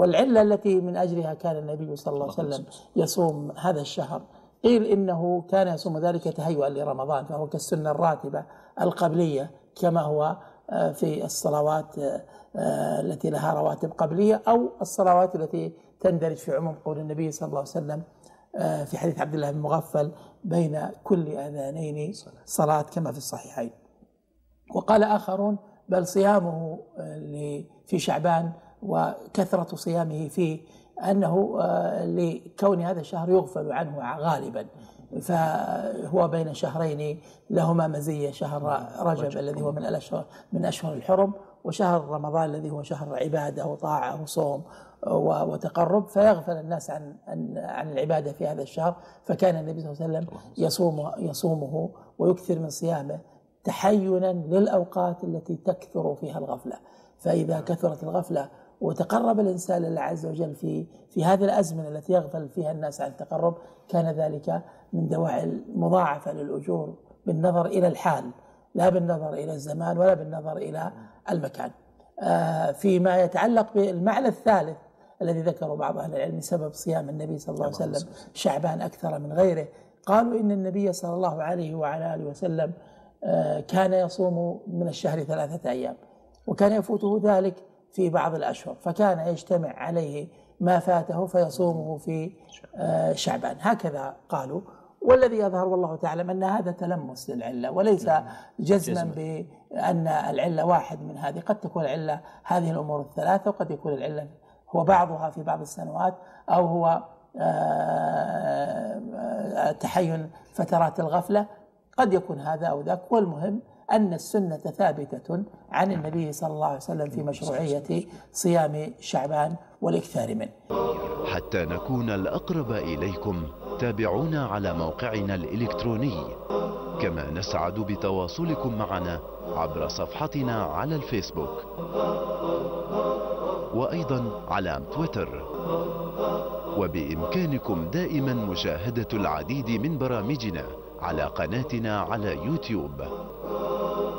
والعلة التي من أجلها كان النبي صلى الله عليه وسلم يصوم هذا الشهر قيل إنه كان يصوم ذلك تهيئا لرمضان، فهو كالسنة الراتبة القبلية كما هو في الصلوات التي لها رواتب قبلية أو الصلوات التي تندرج في عموم قول النبي صلى الله عليه وسلم في حديث عبد الله بن مغفل بين كل أذانين صلاة كما في الصحيحين. وقال آخرون بل صيامه في شعبان وكثرة صيامه فيه أنه لكون هذا الشهر يغفل عنه غالبا، فهو بين شهرين لهما مزية، شهر رجب الذي هو من أشهر الحرم، وشهر رمضان الذي هو شهر عبادة وطاعة وصوم وتقرب، فيغفل الناس عن العبادة في هذا الشهر، فكان النبي صلى الله عليه وسلم يصومه ويكثر من صيامه تحينا للأوقات التي تكثر فيها الغفلة. فإذا كثرت الغفلة وتقرب الإنسان لله عز وجل في هذه الأزمنة التي يغفل فيها الناس عن التقرب، كان ذلك من دواعي المضاعفة للأجور بالنظر إلى الحال لا بالنظر إلى الزمان ولا بالنظر إلى المكان. فيما يتعلق بالمعنى الثالث الذي ذكره بعض أهل العلم سبب صيام النبي صلى الله عليه وسلم شعبان أكثر من غيره، قالوا إن النبي صلى الله عليه وعلى آله وسلم كان يصوم من الشهر 3 أيام، وكان يفوته ذلك في بعض الأشهر، فكان يجتمع عليه ما فاته فيصومه في شعبان، هكذا قالوا. والذي يظهر والله تعالم أن هذا تلمس للعلة وليس جزما بأن العلة واحد من هذه، قد تكون العلة هذه الأمور الثلاثة، وقد يكون العلة هو بعضها في بعض السنوات، أو هو تحين فترات الغفلة، قد يكون هذا أو ذاك. والمهم أن السنة ثابتة عن النبي صلى الله عليه وسلم في مشروعية صيام شعبان والإكثار منه. حتى نكون الأقرب إليكم تابعونا على موقعنا الإلكتروني، كما نسعد بتواصلكم معنا عبر صفحتنا على الفيسبوك وأيضا على تويتر، وبإمكانكم دائما مشاهدة العديد من برامجنا على قناتنا على يوتيوب.